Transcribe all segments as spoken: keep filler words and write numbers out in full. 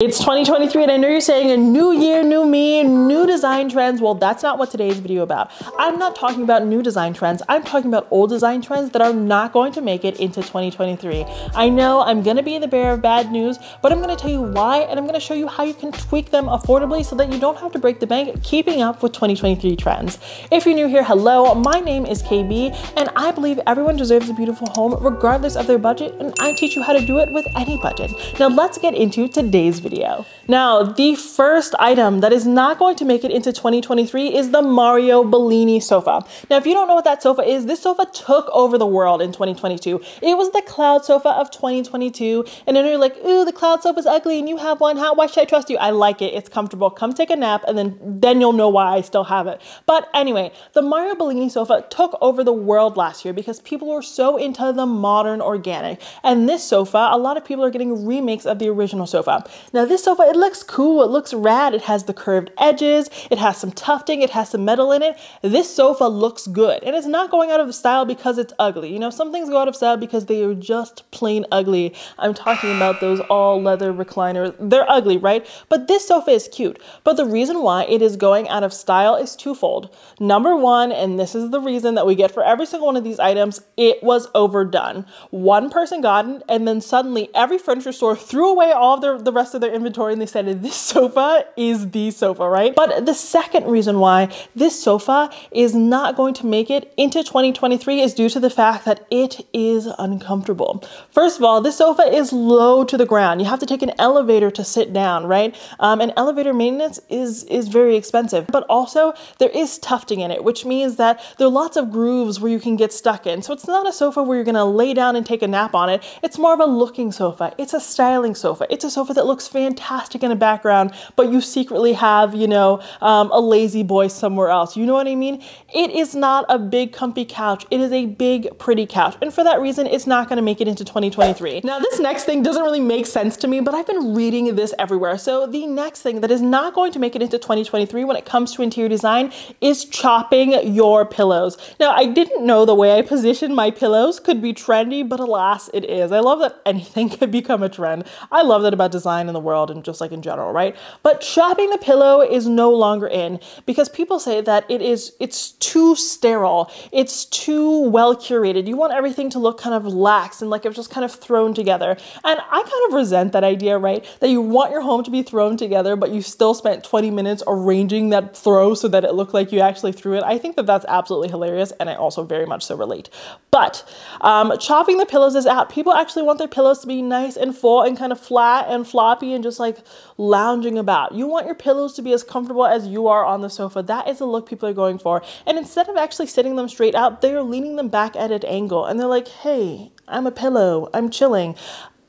It's twenty twenty-three and I know you're saying a new year, new me, new design trends. Well, that's not what today's video is about. I'm not talking about new design trends. I'm talking about old design trends that are not going to make it into twenty twenty-three. I know I'm gonna be the bearer of bad news, but I'm gonna tell you why and I'm gonna show you how you can tweak them affordably so that you don't have to break the bank keeping up with twenty twenty-three trends. If you're new here, hello, my name is K B and I believe everyone deserves a beautiful home regardless of their budget, and I teach you how to do it with any budget. Now let's get into today's video. Video. Now, the first item that is not going to make it into twenty twenty-three is the Mario Bellini sofa. Now, if you don't know what that sofa is, this sofa took over the world in twenty twenty-two. It was the cloud sofa of twenty twenty-two. And then you're like, ooh, the cloud sofa's ugly and you have one. How? Why should I trust you? I like it. It's comfortable. Come take a nap and then, then you'll know why I still have it. But anyway, the Mario Bellini sofa took over the world last year because people were so into the modern organic. And this sofa, a lot of people are getting remakes of the original sofa. Now, Now this sofa, it looks cool, it looks rad, it has the curved edges, it has some tufting, it has some metal in it. This sofa looks good and it's not going out of style because it's ugly. You know, some things go out of style because they are just plain ugly. I'm talking about those all leather recliners. They're ugly, right? But this sofa is cute. But the reason why it is going out of style is twofold. Number one, and this is the reason that we get for every single one of these items, it was overdone. One person got it and then suddenly every furniture store threw away all of their, the rest of their inventory and they said this sofa is the sofa, right? But the second reason why this sofa is not going to make it into twenty twenty-three is due to the fact that it is uncomfortable. First of all, this sofa is low to the ground. You have to take an elevator to sit down, right? Um, and elevator maintenance is, is very expensive, but also there is tufting in it, which means that there are lots of grooves where you can get stuck in. So it's not a sofa where you're gonna lay down and take a nap on it. It's more of a looking sofa. It's a styling sofa. It's a sofa that looks fantastic in the background, but you secretly have, you know, um, a lazy boy somewhere else. You know what I mean? It is not a big comfy couch. It is a big pretty couch. And for that reason, it's not gonna make it into twenty twenty-three. Now, this next thing doesn't really make sense to me, but I've been reading this everywhere. So the next thing that is not going to make it into twenty twenty-three when it comes to interior design is chopping your pillows. Now, I didn't know the way I positioned my pillows could be trendy, but alas, it is. I love that anything could become a trend. I love that about design and the world and just like in general, right? But chopping the pillow is no longer in because people say that it is, it's too sterile. It's too well curated. You want everything to look kind of lax and like it was just kind of thrown together. And I kind of resent that idea, right? That you want your home to be thrown together, but you still spent twenty minutes arranging that throw so that it looked like you actually threw it. I think that that's absolutely hilarious. And I also very much so relate. But um, chopping the pillows is out. People actually want their pillows to be nice and full and kind of flat and floppy and just like lounging about. You want your pillows to be as comfortable as you are on the sofa. That is the look people are going for. And instead of actually sitting them straight out, they are leaning them back at an angle. And they're like, hey, I'm a pillow, I'm chilling.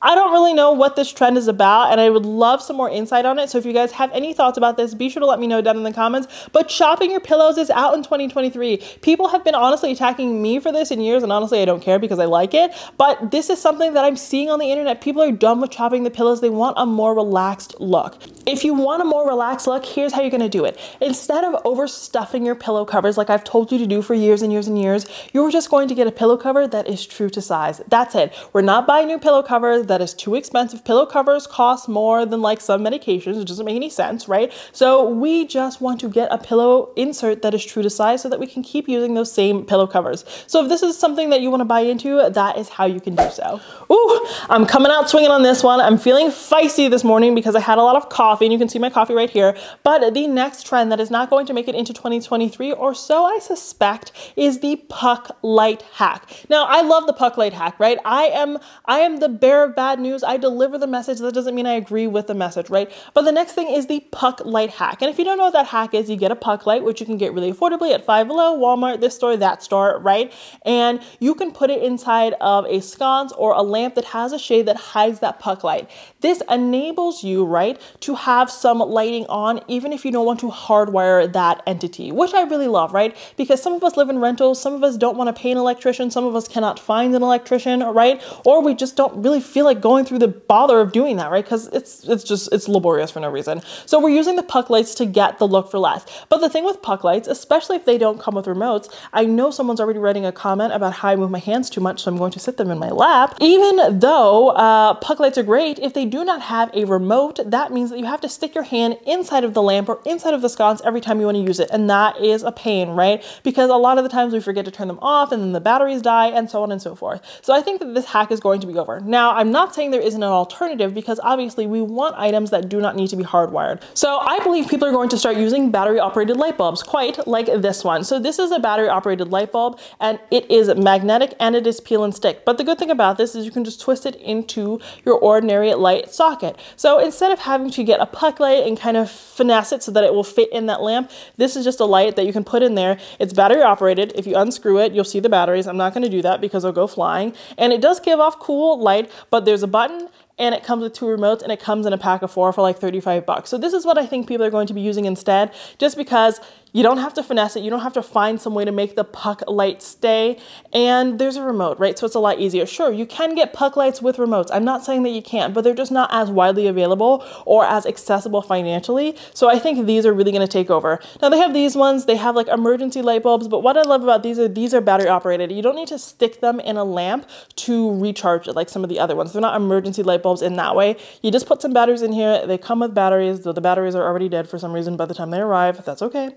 I don't really know what this trend is about and I would love some more insight on it. So if you guys have any thoughts about this, be sure to let me know down in the comments. But chopping your pillows is out in twenty twenty-three. People have been honestly attacking me for this in years and honestly I don't care because I like it. But this is something that I'm seeing on the internet. People are done with chopping the pillows. They want a more relaxed look. If you want a more relaxed look, here's how you're gonna do it. Instead of overstuffing your pillow covers like I've told you to do for years and years and years, you're just going to get a pillow cover that is true to size. That's it. We're not buying new pillow covers. That is too expensive. Pillow covers cost more than like some medications. It doesn't make any sense, right? So we just want to get a pillow insert that is true to size so that we can keep using those same pillow covers. So if this is something that you want to buy into, that is how you can do so. Ooh, I'm coming out swinging on this one. I'm feeling feisty this morning because I had a lot of coffee and you can see my coffee right here. But the next trend that is not going to make it into twenty twenty-three or so I suspect is the puck light hack. Now I love the puck light hack, right? I am, I am the bearer of bad news. I deliver the message. That doesn't mean I agree with the message, right? But the next thing is the puck light hack. And if you don't know what that hack is, you get a puck light, which you can get really affordably at Five Below, Walmart, this store, that store, right? And you can put it inside of a sconce or a lamp that has a shade that hides that puck light. This enables you, right, to have some lighting on, even if you don't want to hardwire that entity, which I really love, right? Because some of us live in rentals, some of us don't want to pay an electrician, some of us cannot find an electrician, right? Or we just don't really feel like going through the bother of doing that, right? Because it's it's just, it's laborious for no reason. So we're using the puck lights to get the look for less. But the thing with puck lights, especially if they don't come with remotes, I know someone's already writing a comment about how I move my hands too much, so I'm going to sit them in my lap. Even though uh, puck lights are great, if they do not have a remote, that means that you have to stick your hand inside of the lamp or inside of the sconce every time you want to use it. And that is a pain, right? Because a lot of the times we forget to turn them off and then the batteries die and so on and so forth. So I think that this hack is going to be over. Now, I'm not saying there isn't an alternative, because obviously we want items that do not need to be hardwired. So I believe people are going to start using battery operated light bulbs, quite like this one. So this is a battery operated light bulb and it is magnetic and it is peel and stick. But the good thing about this is you can just twist it into your ordinary light socket. So instead of having to get a puck light and kind of finesse it so that it will fit in that lamp, this is just a light that you can put in there. It's battery operated. If you unscrew it, you'll see the batteries. I'm not going to do that because they'll go flying. And it does give off cool light, but there's a button and it comes with two remotes and it comes in a pack of four for like thirty-five bucks. So this is what I think people are going to be using instead, just because you don't have to finesse it. You don't have to find some way to make the puck light stay. And there's a remote, right? So it's a lot easier. Sure, you can get puck lights with remotes. I'm not saying that you can't, but they're just not as widely available or as accessible financially. So I think these are really gonna take over. Now they have these ones, they have like emergency light bulbs, but what I love about these are these are battery operated. You don't need to stick them in a lamp to recharge it like some of the other ones. They're not emergency light bulbs in that way. You just put some batteries in here. They come with batteries, though the batteries are already dead for some reason by the time they arrive. That's okay.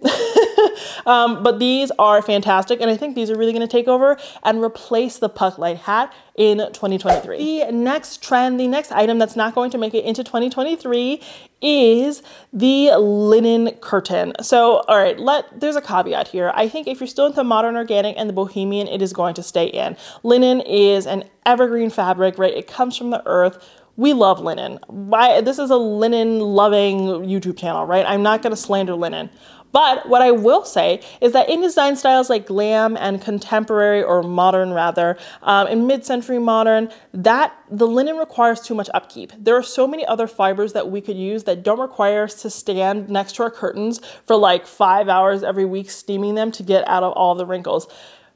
um, but these are fantastic, and I think these are really going to take over and replace the puck light hat in twenty twenty-three. The next trend, the next item that's not going to make it into twenty twenty-three is the linen curtain. So, all right, let, there's a caveat here. I think if you're still into modern organic and the bohemian, it is going to stay in. Linen is an evergreen fabric, right? It comes from the earth. We love linen. Why, this is a linen loving YouTube channel, right? I'm not going to slander linen. But what I will say is that in design styles like glam and contemporary, or modern rather, um, in mid-century modern, that the linen requires too much upkeep. There are so many other fibers that we could use that don't require us to stand next to our curtains for like five hours every week steaming them to get out of all the wrinkles.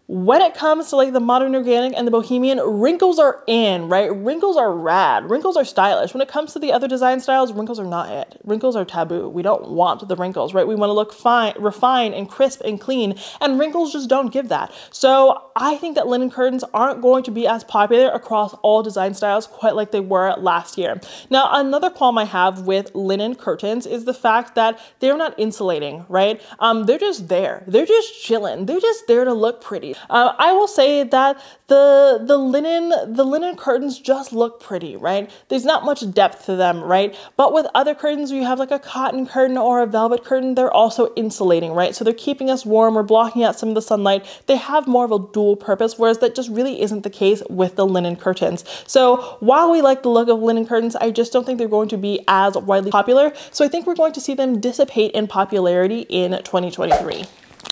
When it comes to like the modern organic and the bohemian, wrinkles are in, right? Wrinkles are rad. Wrinkles are stylish. When it comes to the other design styles, wrinkles are not it. Wrinkles are taboo. We don't want the wrinkles, right? We want to look fine, refined and crisp and clean, and wrinkles just don't give that. So I think that linen curtains aren't going to be as popular across all design styles quite like they were last year. Now, another qualm I have with linen curtains is the fact that they're not insulating, right? Um, they're just there. They're just chilling. They're just there to look pretty. Uh, I will say that the the linen the linen curtains just look pretty, right? There's not much depth to them, right? But with other curtains, you have like a cotton curtain or a velvet curtain, they're also insulating, right? So they're keeping us warm or blocking out some of the sunlight. They have more of a dual purpose, whereas that just really isn't the case with the linen curtains. So while we like the look of linen curtains, I just don't think they're going to be as widely popular. So I think we're going to see them dissipate in popularity in twenty twenty-three.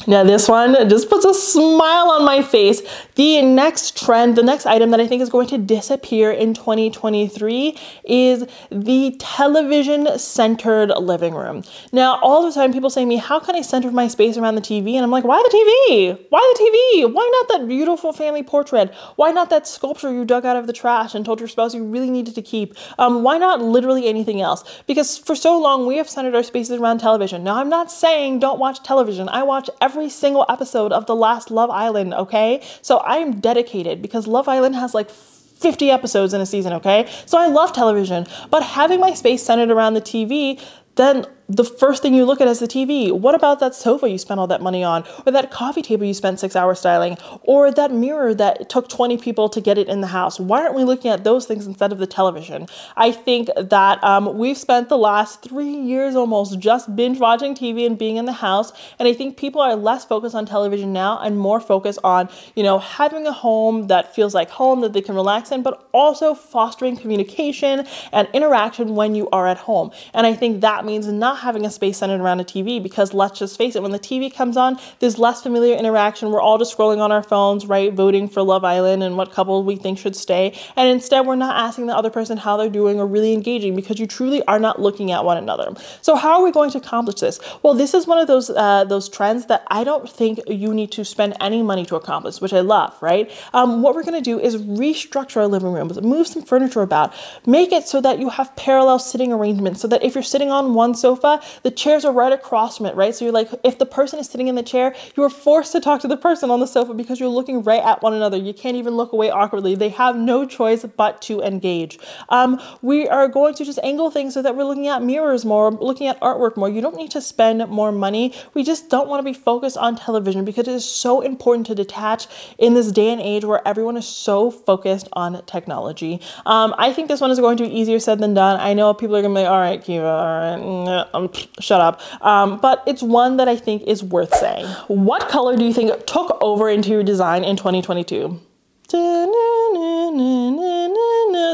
Now this one just puts a smile on my face. The next trend, the next item that I think is going to disappear in twenty twenty-three is the television-centered living room. Now all the time people say to me, how can I center my space around the T V? And I'm like, why the T V? Why the T V? Why not that beautiful family portrait? Why not that sculpture you dug out of the trash and told your spouse you really needed to keep? Um, why not literally anything else? Because for so long we have centered our spaces around television. Now I'm not saying don't watch television. I watch everything. Every single episode of the last Love Island, okay? So I am dedicated because Love Island has like fifty episodes in a season, okay? So I love television, but having my space centered around the T V, then the first thing you look at is the T V. What about that sofa you spent all that money on? Or that coffee table you spent six hours styling? Or that mirror that took twenty people to get it in the house? Why aren't we looking at those things instead of the television? I think that um, we've spent the last three years almost just binge watching T V and being in the house. And I think people are less focused on television now and more focused on, you know, having a home that feels like home that they can relax in, but also fostering communication and interaction when you are at home. And I think that means not not having a space centered around a T V, because let's just face it, when the T V comes on, there's less familiar interaction. We're all just scrolling on our phones, right, voting for Love Island and what couple we think should stay. And instead, we're not asking the other person how they're doing or really engaging, because you truly are not looking at one another. So how are we going to accomplish this? Well, this is one of those uh, those trends that I don't think you need to spend any money to accomplish, which I love, right? Um, what we're going to do is restructure our living rooms, move some furniture about, make it so that you have parallel sitting arrangements, so that if you're sitting on one sofa, the chairs are right across from it, right? So you're like, if the person is sitting in the chair, you are forced to talk to the person on the sofa because you're looking right at one another. You can't even look away awkwardly. They have no choice but to engage. Um, we are going to just angle things so that we're looking at mirrors more, looking at artwork more. You don't need to spend more money. We just don't want to be focused on television, because it is so important to detach in this day and age where everyone is so focused on technology. Um, I think this one is going to be easier said than done. I know people are going to be like, all right, Kiva, all right, um, shut up. Um, but it's one that I think is worth saying. What color do you think took over interior design in twenty twenty-two?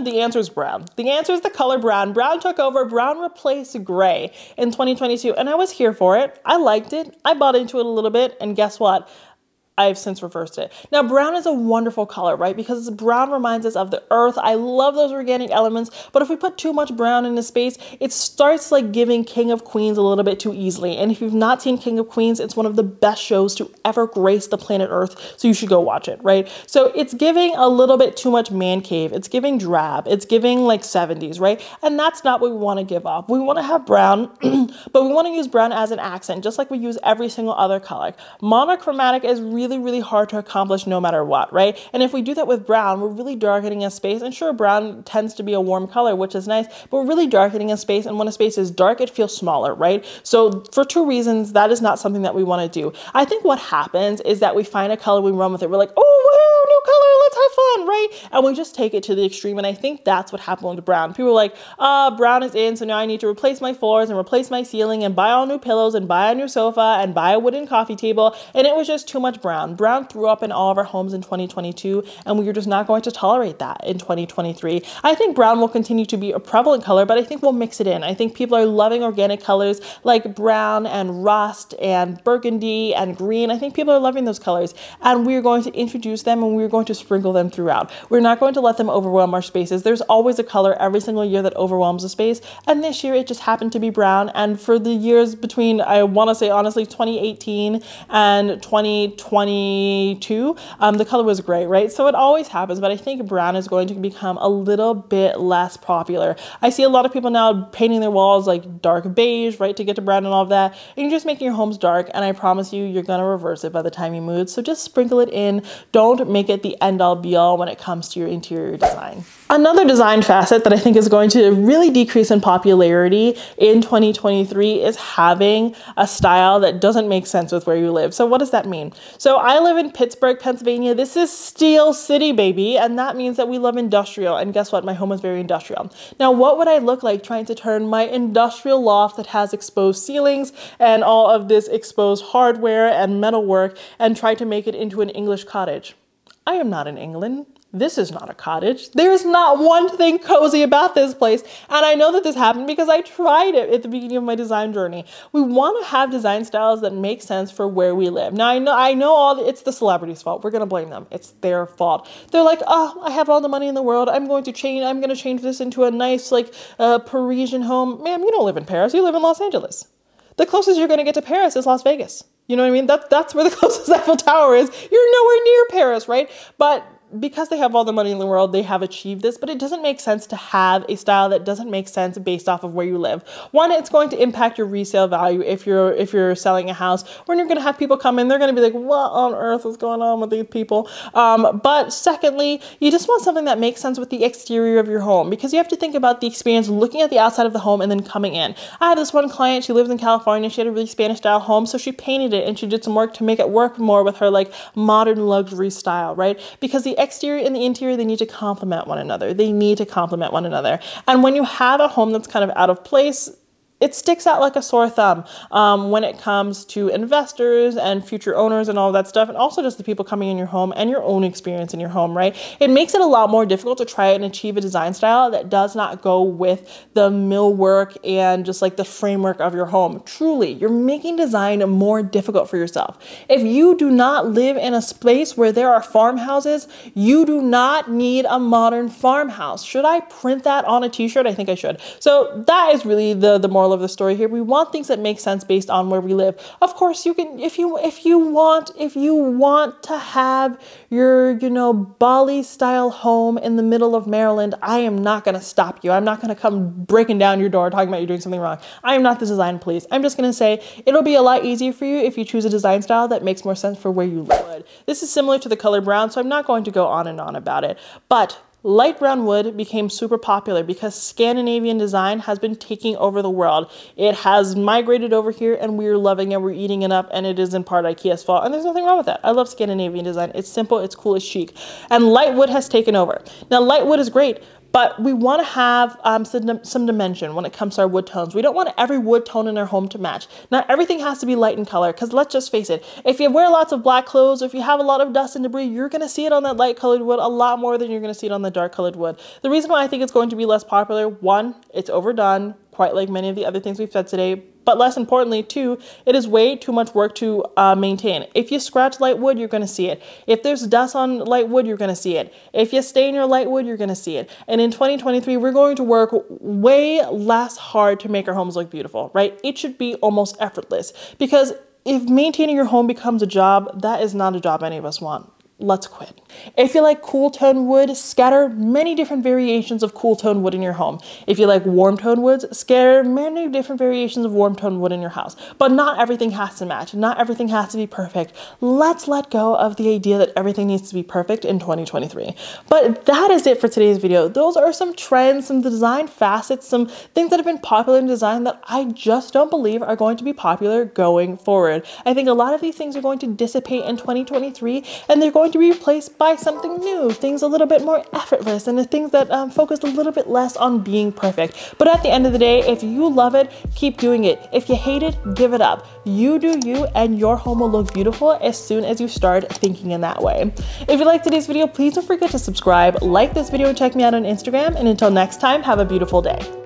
The answer is brown. The answer is the color brown. Brown took over. Brown replaced gray in twenty twenty-two, and I was here for it. I liked it. I bought into it a little bit, and guess what? I've since reversed it. Now, brown is a wonderful color, right? Because brown reminds us of the earth. I love those organic elements, but if we put too much brown in the space, it starts like giving King of Queens a little bit too easily. And if you've not seen King of Queens, it's one of the best shows to ever grace the planet Earth, so you should go watch it, right? So it's giving a little bit too much man cave. It's giving drab. It's giving like seventies, right? And that's not what we want to give off. We want to have brown, but we want to use brown as an accent, just like we use every single other color. Monochromatic is really Really, really hard to accomplish no matter what, right? And if we do that with brown, we're really darkening a space. And sure, brown tends to be a warm color, which is nice, but we're really darkening a space. And when a space is dark, it feels smaller, right? So for two reasons, that is not something that we want to do. I think what happens is that we find a color, we run with it. We're like, oh, woohoo, new color, let's have fun, right? And we just take it to the extreme. And I think that's what happened with brown. People were like, uh, brown is in, so now I need to replace my floors and replace my ceiling and buy all new pillows and buy a new sofa and buy a wooden coffee table. And it was just too much brown. Brown. Brown threw up in all of our homes in twenty twenty-two, and we are just not going to tolerate that in twenty twenty-three. I think brown will continue to be a prevalent color, but I think we'll mix it in. I think people are loving organic colors like brown and rust and burgundy and green. I think people are loving those colors, and we're going to introduce them, and we're going to sprinkle them throughout. We're not going to let them overwhelm our spaces. There's always a color every single year that overwhelms a space, and this year it just happened to be brown. And for the years between, I want to say honestly, twenty eighteen and twenty twenty-two, um, the color was gray, right? So it always happens, but I think brown is going to become a little bit less popular. I see a lot of people now painting their walls like dark beige, right, to get to brown and all of that, and you're just making your homes dark, and I promise you, you're gonna reverse it by the time you move, so just sprinkle it in. Don't make it the end-all be-all when it comes to your interior design. Another design facet that I think is going to really decrease in popularity in twenty twenty-three is having a style that doesn't make sense with where you live. So what does that mean? So So I live in Pittsburgh, Pennsylvania. This is Steel City, baby. And that means that we love industrial. And guess what? My home is very industrial. Now, what would I look like trying to turn my industrial loft that has exposed ceilings and all of this exposed hardware and metalwork and try to make it into an English cottage? I am not in England. This is not a cottage. There is not one thing cozy about this place. And I know that this happened because I tried it at the beginning of my design journey. We want to have design styles that make sense for where we live. Now, I know I know all the, it's the celebrities' fault. We're going to blame them. It's their fault. They're like, oh, I have all the money in the world. I'm going to change. I'm going to change this into a nice, like, uh, Parisian home. Ma'am, you don't live in Paris. You live in Los Angeles. The closest you're going to get to Paris is Las Vegas. You know what I mean? That, that's where the closest Eiffel Tower is. You're nowhere near Paris, right? But because they have all the money in the world, they have achieved this, but it doesn't make sense to have a style that doesn't make sense based off of where you live. One, it's going to impact your resale value if you're if you're selling a house. When you're going to have people come in, they're going to be like, what on earth is going on with these people? Um, but secondly, you just want something that makes sense with the exterior of your home, because you have to think about the experience looking at the outside of the home and then coming in. I had this one client, she lives in California, she had a really Spanish-style home, so she painted it and she did some work to make it work more with her like modern luxury style, right? Because the exterior and the interior, they need to complement one another. They need to complement one another. And when you have a home that's kind of out of place, it sticks out like a sore thumb um, when it comes to investors and future owners and all that stuff, and also just the people coming in your home and your own experience in your home, right? It makes it a lot more difficult to try and achieve a design style that does not go with the millwork and just like the framework of your home. Truly, you're making design more difficult for yourself. If you do not live in a space where there are farmhouses, you do not need a modern farmhouse. Should I print that on a t-shirt? I think I should. So that is really the, the moral of the story here. We want things that make sense based on where we live. Of course, you can, if you if you want if you want to have your, you know, Bali style home in the middle of Maryland, I am not going to stop you. I'm not going to come breaking down your door talking about you doing something wrong. I am not the design police. I'm just going to say it'll be a lot easier for you if you choose a design style that makes more sense for where you live. This is similar to the color brown, so I'm not going to go on and on about it, but light brown wood became super popular because Scandinavian design has been taking over the world. It has migrated over here and we're loving it, we're eating it up, and it is in part IKEA's fault, and there's nothing wrong with that. I love Scandinavian design. It's simple, it's cool, it's chic. And light wood has taken over. Now light wood is great, but we want to have um, some, some dimension when it comes to our wood tones. We don't want every wood tone in our home to match. Not everything has to be light in color, because let's just face it, if you wear lots of black clothes, if you have a lot of dust and debris, you're going to see it on that light colored wood a lot more than you're going to see it on the dark colored wood. The reason why I think it's going to be less popular, one, it's overdone, quite like many of the other things we've said today. But less importantly, too, it is way too much work to uh, maintain. If you scratch light wood, you're going to see it. If there's dust on light wood, you're going to see it. If you stain your light wood, you're going to see it. And in twenty twenty-three, we're going to work way less hard to make our homes look beautiful, right? It should be almost effortless, because if maintaining your home becomes a job, that is not a job any of us want. Let's quit. If you like cool tone wood, scatter many different variations of cool tone wood in your home. If you like warm tone woods, scatter many different variations of warm tone wood in your house. But not everything has to match. Not everything has to be perfect. Let's let go of the idea that everything needs to be perfect in twenty twenty-three. But that is it for today's video. Those are some trends, some design facets, some things that have been popular in design that I just don't believe are going to be popular going forward. I think a lot of these things are going to dissipate in twenty twenty-three, and they're going to be replaced by something new, things a little bit more effortless, and the things that um, focused a little bit less on being perfect. But at the end of the day, if you love it, keep doing it. If you hate it, give it up. You do you, and your home will look beautiful as soon as you start thinking in that way. If you liked today's video, please don't forget to subscribe, like this video, and check me out on Instagram. And until next time, have a beautiful day.